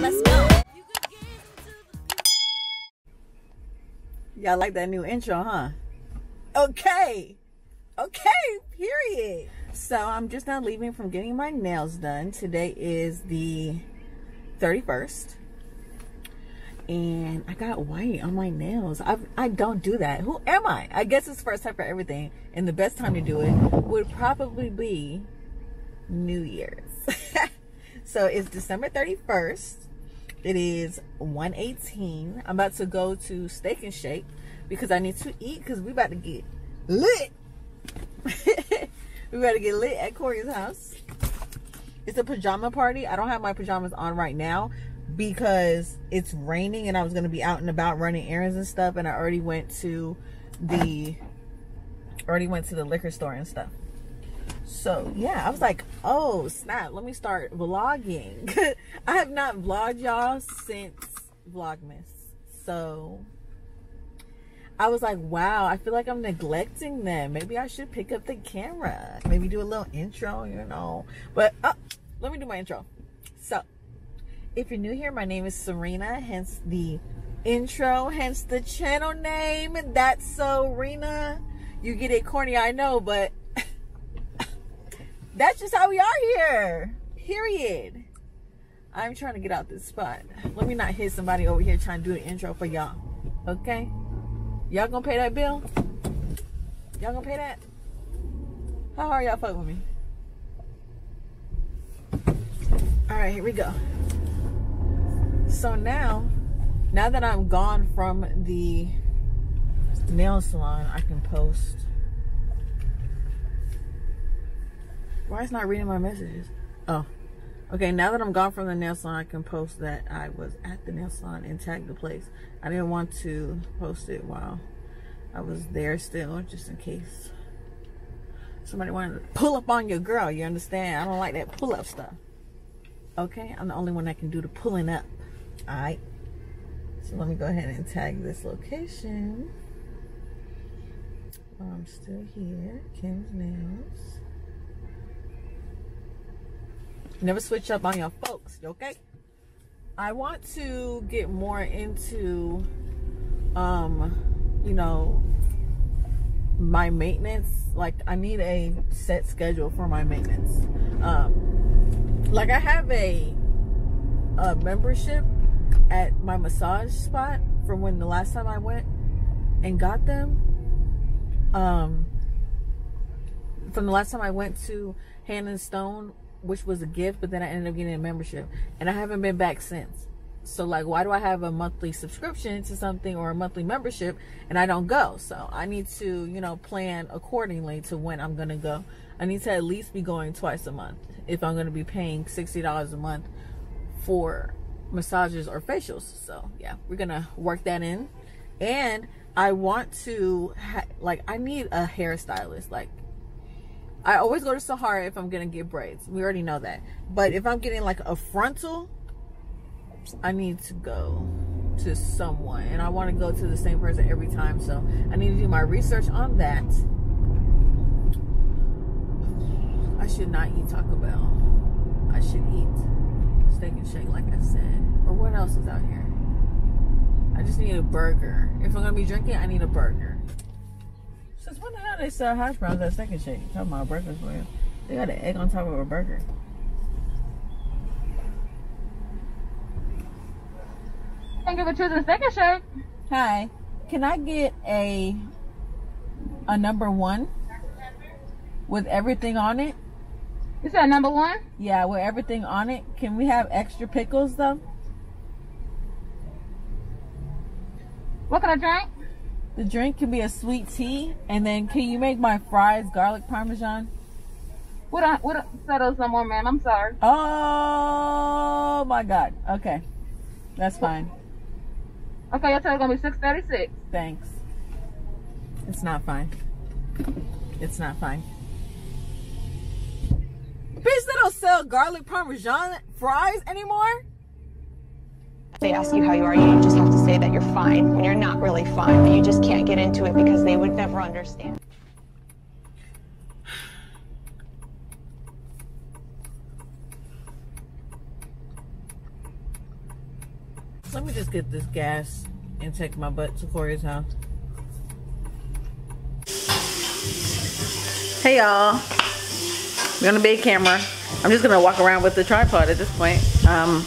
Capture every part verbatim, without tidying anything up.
Let's go. Y'all like that new intro, huh? Okay. Okay, period. So I'm just now leaving from getting my nails done. Today is the thirty-first. And I got white on my nails. I I don't do that. Who am I? I guess it's first time for everything. And the best time to do it would probably be New Year's. So it's December thirty-first. It is one eighteen. I'm about to go to Steak and Shake because I need to eat because we about to get lit. We about to get lit at Corey's house. It's a pajama party. I don't have my pajamas on right now because it's raining and I was going to be out and about running errands and stuff, and I already went to the already went to the liquor store and stuff. So yeah, I was like, oh snap, let me start vlogging. I have not vlogged y'all since Vlogmas. So I was like, wow, I feel like I'm neglecting them. Maybe I should pick up the camera, maybe do a little intro, you know. But oh, let me do my intro. So if you're new here, my name is Serena, hence the intro, hence the channel name, That's So Renna. You get it corny, I know, but that's just how we are here, period. I'm trying to get out this spot. Let me not hit somebody over here trying to do an intro for y'all, okay? Y'all gonna pay that bill? Y'all gonna pay that? How hard y'all fuck with me? All right, here we go. So now, now that I'm gone from the nail salon, I can post. Why it's not reading my messages? Oh, okay. Now that I'm gone from the nail salon, I can post that I was at the nail salon and tag the place. I didn't want to post it while I was there still, just in case somebody wanted to pull up on your girl. You understand? I don't like that pull up stuff. Okay, I'm the only one that can do the pulling up. All right. So let me go ahead and tag this location. While I'm still here, Kim's Nails. Never switch up on your folks, okay? I want to get more into, um, you know, my maintenance. Like, I need a set schedule for my maintenance. Um, like, I have a, a membership at my massage spot from when the last time I went and got them. Um, from the last time I went to Hand and Stone, which was a gift, but then I ended up getting a membership, and I haven't been back since. So like, why do I have a monthly subscription to something or a monthly membership and I don't go? So I need to, you know, plan accordingly to when I'm gonna go. I need to at least be going twice a month if I'm gonna be paying sixty dollars a month for massages or facials. So yeah, we're gonna work that in. And I want to ha like I need a hairstylist. Like, I always go to Sahara if I'm gonna get braids. We already know that. But if I'm getting like a frontal, I need to go to someone, and I want to go to the same person every time. So I need to do my research on that. I should not eat Taco Bell. I should eat Steak and Shake, like I said. Or what else is out here? I just need a burger. If I'm gonna be drinking, I need a burger. Since when the hell they sell hash browns at Steak and Shake? I'm talking about burgers, man. They got an egg on top of a burger. Thank you for choosing Steak and Shake. Hi. Can I get a a number one with everything on it? You said number one? Yeah, with everything on it. Can we have extra pickles though? What can I drink? The drink can be a sweet tea, and then can you make my fries garlic parmesan? What I what settles no more, ma'am. I'm sorry. Oh my God. Okay, that's fine. Okay, your total gonna be six thirty-six. Thanks. It's not fine. It's not fine. Bitch, they don't sell garlic parmesan fries anymore. They ask you how you are, you just have to say that you're fine when you're not really fine, but you just can't get into it because they would never understand. Let me just get this gas and take my butt to Corey's house. Hey y'all, we're on a big camera. I'm just gonna walk around with the tripod at this point um,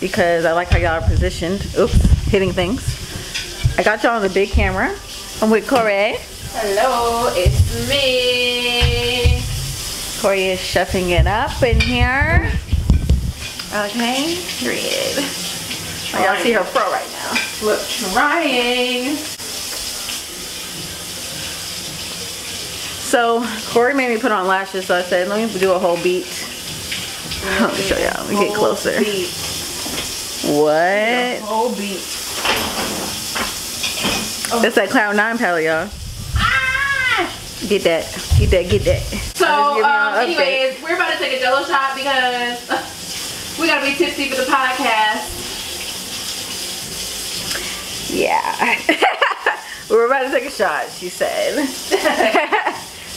because I like how y'all are positioned. Oops, hitting things. I got y'all on the big camera. I'm with Corey. Hello, it's me. Corey is chefing it up in here. Okay, period. Oh, y'all see her pro right now. Look, trying. So Corey made me put on lashes, so I said, let me do a whole beat. Let me show y'all. Let me get closer. Beat. What? Whole beat. Oh. That's that Cloud nine palette, y'all. Get that, get that, get that. So, um, anyways, we're about to take a jello shot because uh, we gotta be tipsy for the podcast. Yeah. We're about to take a shot, she said.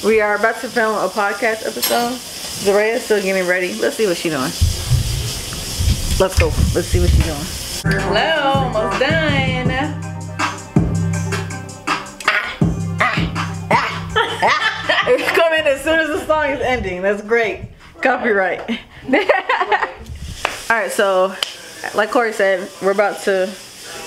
We are about to film a podcast episode. Zaria's still getting ready. Let's see what she's doing. Let's go. Let's see what she's doing. Hello, almost done. It's coming as soon as the song is ending. That's great. Copyright. Alright, so like Corey said, we're about to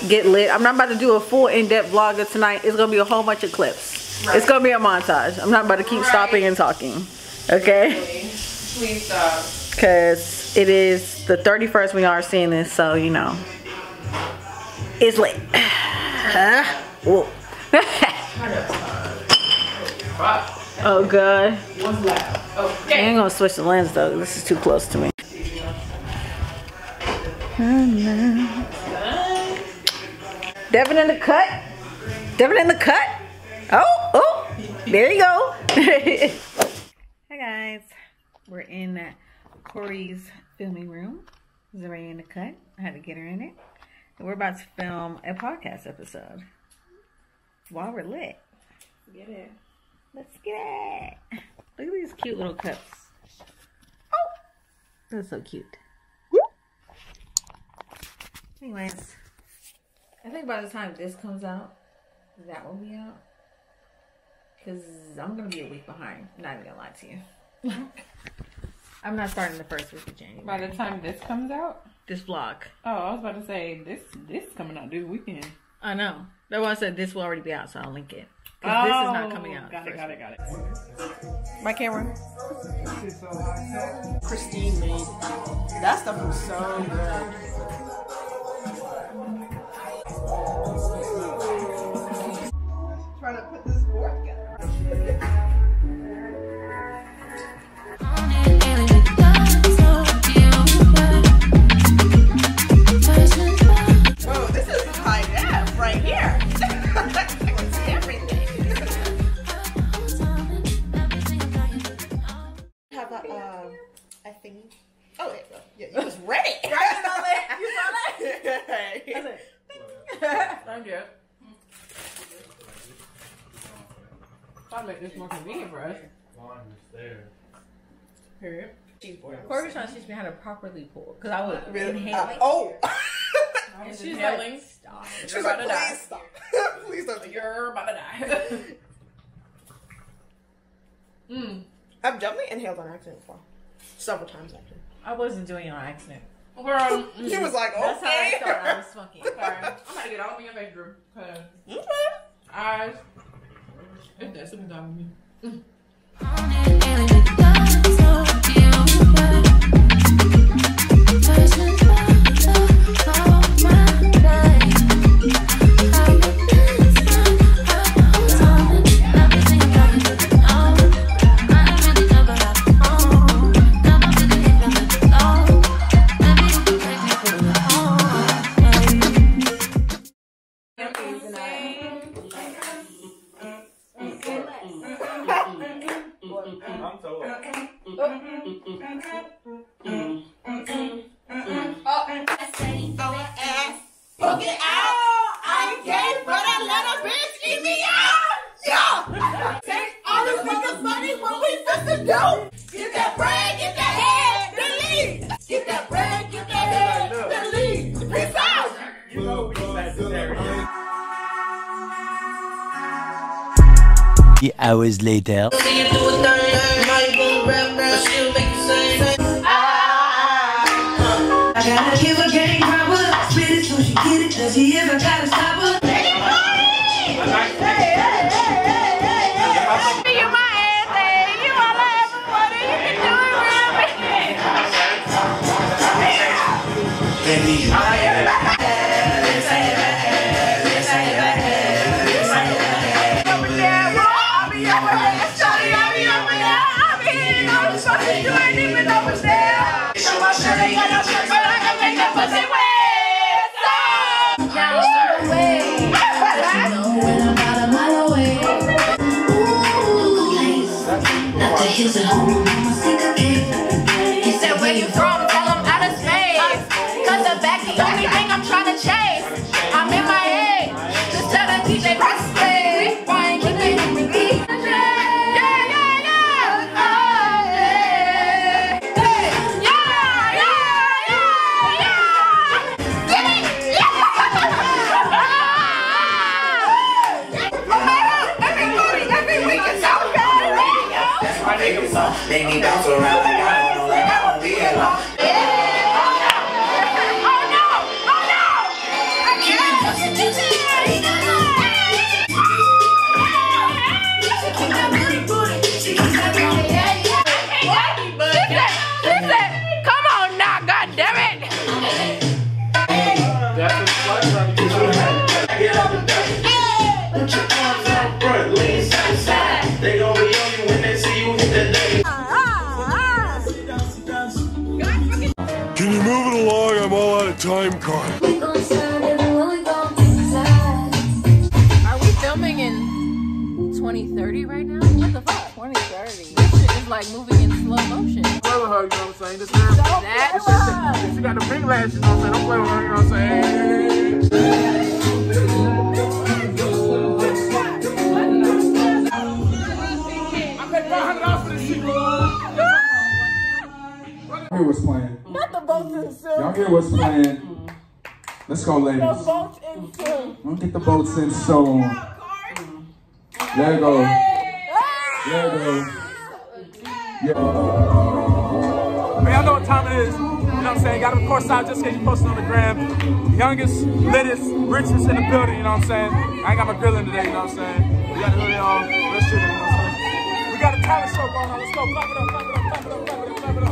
get lit. I'm not about to do a full in-depth vlog of tonight. It's going to be a whole bunch of clips. Right. It's going to be a montage. I'm not about to keep right. stopping and talking. Okay? Please stop. Because it is the thirty-first we are seeing this, so you know. It's lit. Huh? Whoa. Oh god. I ain't gonna switch the lens though. This is too close to me. Devin in the cut. Devin in the cut. Oh, oh. There you go. Hi guys. We're in Corey's filming room. Zaria in the cut. I had to get her in it. We're about to film a podcast episode while we're lit. Get it. Let's get it. Look at these cute little cups. Oh, that's so cute. Anyways, I think by the time this comes out, that will be out. Because I'm going to be a week behind. I'm not even going to lie to you. I'm not starting the first week of January. By the time this comes out? This vlog. Oh, I was about to say, this this coming out this weekend. I know. That's why I said this will already be out, so I'll link it. Oh, this is not coming out. Got it, got it, got it. My camera. Christine Lee. That stuff was so good. Trying to put this board together. Whoa, this is high def right here. It's more convenient for us. Period. Corey was trying to teach me how to properly pull, because I would really inhaling. Uh, oh! And she's like, stop. You're about to die. Stop. Please don't. You're about to die. mm. I've definitely inhaled on accident before. Several times, actually. I wasn't doing it on accident. Girl, she was like, okay. That's how I thought I was fucking. Sorry. I'm about to get all in your bedroom, because okay. I... If that's something done with me. Hours later. Time card. Are we filming in twenty thirty right now? What the fuck? twenty thirty? This shit is like moving in slow motion. Don't play with her, you know what I'm saying? This girl, that shit, she got the big lashes, you know what I'm saying? Don't play with her, you know what I'm saying? What's playing? Not the boats in sync. Y'all hear what's playing? Let's go, ladies. The boats in sync. Let's get the boats in stone. There you go. There you go. Yeah. I mean, I know what time it is. You know what I'm saying? Got a course out just in case you posted on the gram. Youngest, littest, richest in the building. You know what I'm saying? I ain't got my grill in today. You know what I'm saying? We got the hoodie on. Let's shoot it. You know what I'm saying? We got a talent show going on. Let's go. Clap it up. Clap it up. Clap it up. Clap it up. Clap it up.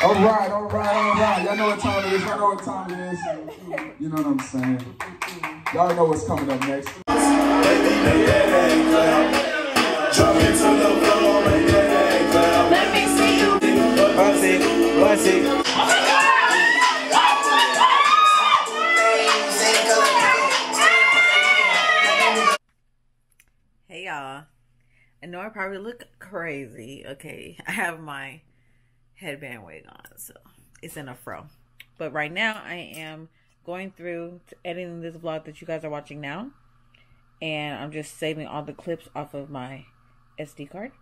Alright, alright, alright. Y'all know what time it is. Y'all know what time it is. You know what I'm saying. Y'all know what's coming up next. Let me see you. What's it? What's it? Hey y'all. I know I probably look crazy. Okay, I have my headband wig on, so it's in a fro, but right now I am going through editing this vlog that you guys are watching now, and I'm just saving all the clips off of my S D card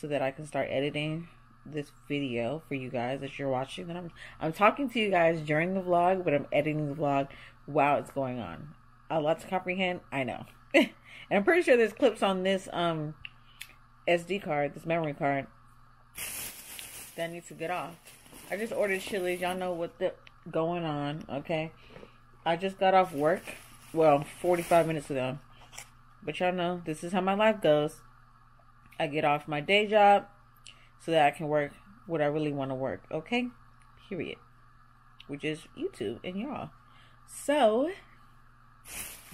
so that I can start editing this video for you guys that you're watching. And I'm, I'm talking to you guys during the vlog, but I'm editing the vlog while it's going on. A lot to comprehend, I know. And I'm pretty sure there's clips on this um S D card, this memory card, that I need to get off. I just ordered Chili's. Y'all know what the going on, okay? I just got off work. Well, forty-five minutes ago. But y'all know, this is how my life goes. I get off my day job so that I can work what I really want to work, okay? Period. Which is YouTube and y'all. So,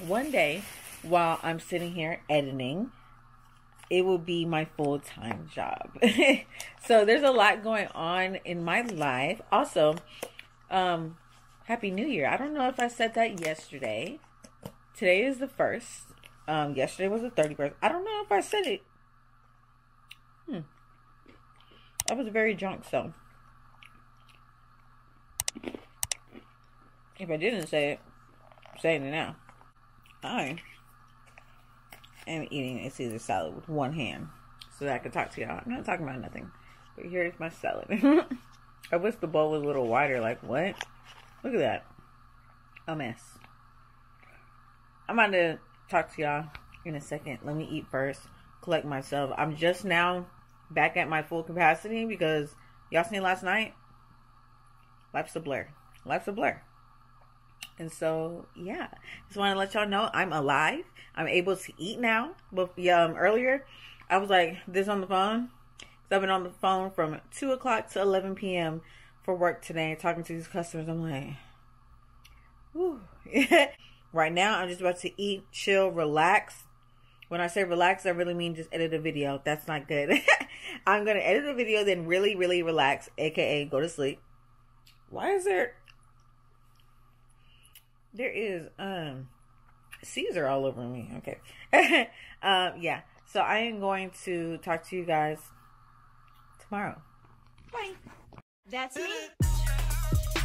one day, while I'm sitting here editing, it will be my full-time job. So there's a lot going on in my life. Also, um, Happy New Year. I don't know if I said that yesterday. Today is the first. Um, yesterday was the thirty-first. I don't know if I said it. Hmm. I was very drunk, so if I didn't say it, I'm saying it now. I am eating a Caesar salad with one hand so that I can talk to y'all. I'm not talking about nothing. But here's my salad. I wish the bowl was a little wider. Like, what? Look at that. A mess. I'm about to talk to y'all in a second. Let me eat first. Collect myself. I'm just now back at my full capacity because y'all seen last night? Life's a blur. Life's a blur. And so, yeah. Just want to let y'all know I'm alive. I'm able to eat now. But um, earlier, I was like this on the phone. So I've been on the phone from two o'clock to eleven p m for work today. Talking to these customers. I'm like, whew. Right now, I'm just about to eat, chill, relax. When I say relax, I really mean just edit a video. That's not good. I'm going to edit a video, then really, really relax, a k a go to sleep. Why is there... There is um, Caesar all over me. Okay. um, yeah. So I am going to talk to you guys tomorrow. Bye. That's me.